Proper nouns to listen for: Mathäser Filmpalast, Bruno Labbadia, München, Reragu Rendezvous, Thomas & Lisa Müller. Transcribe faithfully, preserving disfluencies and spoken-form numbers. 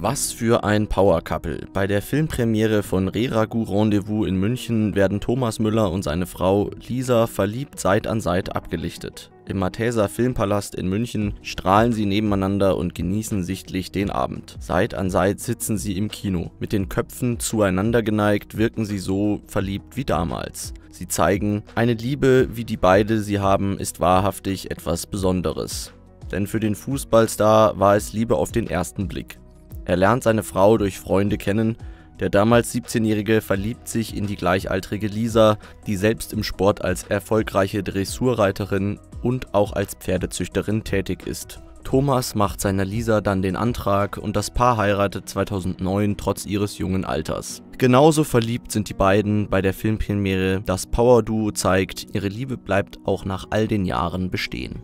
Was für ein Power-Couple. Bei der Filmpremiere von Reragu Rendezvous in München werden Thomas Müller und seine Frau Lisa verliebt Seite an Seite abgelichtet. Im Mathäser Filmpalast in München strahlen sie nebeneinander und genießen sichtlich den Abend. Seite an Seite sitzen sie im Kino. Mit den Köpfen zueinander geneigt wirken sie so verliebt wie damals. Sie zeigen, eine Liebe, wie die beide sie haben, ist wahrhaftig etwas Besonderes. Denn für den Fußballstar war es Liebe auf den ersten Blick. Er lernt seine Frau durch Freunde kennen, der damals siebzehnjährige verliebt sich in die gleichaltrige Lisa, die selbst im Sport als erfolgreiche Dressurreiterin und auch als Pferdezüchterin tätig ist. Thomas macht seiner Lisa dann den Antrag und das Paar heiratet zweitausendneun trotz ihres jungen Alters. Genauso verliebt sind die beiden bei der Filmpremiere. Das Power-Duo zeigt, ihre Liebe bleibt auch nach all den Jahren bestehen.